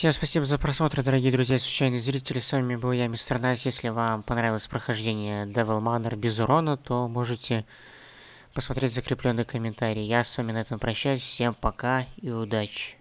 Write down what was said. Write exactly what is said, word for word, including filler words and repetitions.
Всем спасибо за просмотр, дорогие друзья, случайные зрители. С вами был я, эм эр эн айс. Если вам понравилось прохождение Devil Manor без урона, то можете посмотреть закрепленный комментарий. Я с вами на этом прощаюсь. Всем пока и удачи.